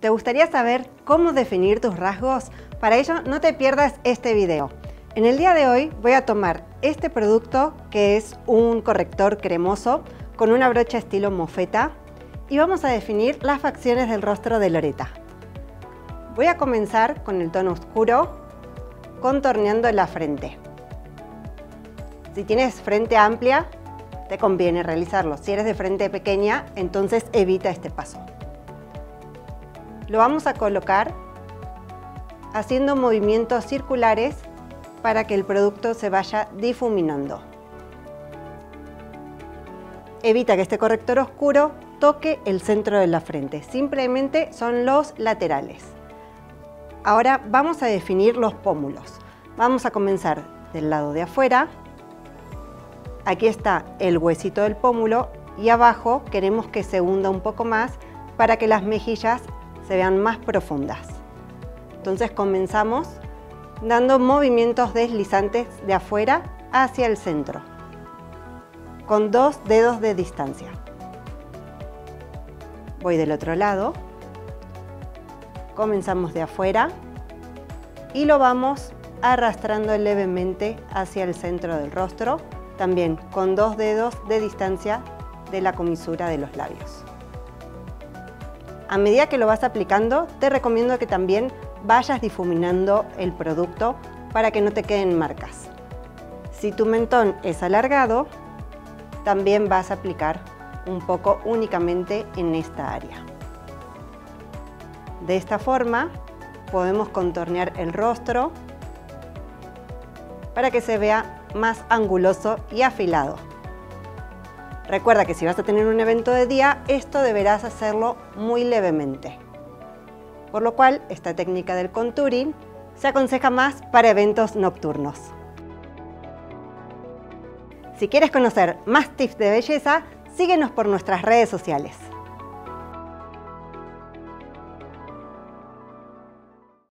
¿Te gustaría saber cómo definir tus rasgos? Para ello no te pierdas este video. En el día de hoy voy a tomar este producto, que es un corrector cremoso con una brocha estilo mofeta, y vamos a definir las facciones del rostro de Loretta. Voy a comenzar con el tono oscuro, contorneando la frente. Si tienes frente amplia, te conviene realizarlo. Si eres de frente pequeña, entonces evita este paso. Lo vamos a colocar haciendo movimientos circulares para que el producto se vaya difuminando. Evita que este corrector oscuro toque el centro de la frente, simplemente son los laterales. Ahora vamos a definir los pómulos. Vamos a comenzar del lado de afuera. Aquí está el huesito del pómulo y abajo queremos que se hunda un poco más para que las mejillas se vean más profundas. Entonces comenzamos dando movimientos deslizantes de afuera hacia el centro, con 2 dedos de distancia. Voy del otro lado, comenzamos de afuera y lo vamos arrastrando levemente hacia el centro del rostro, también con 2 dedos de distancia de la comisura de los labios. A medida que lo vas aplicando, te recomiendo que también vayas difuminando el producto para que no te queden marcas. Si tu mentón es alargado, también vas a aplicar un poco únicamente en esta área. De esta forma podemos contornear el rostro para que se vea más anguloso y afilado. Recuerda que si vas a tener un evento de día, esto deberás hacerlo muy levemente. Por lo cual, esta técnica del contouring se aconseja más para eventos nocturnos. Si quieres conocer más tips de belleza, síguenos por nuestras redes sociales.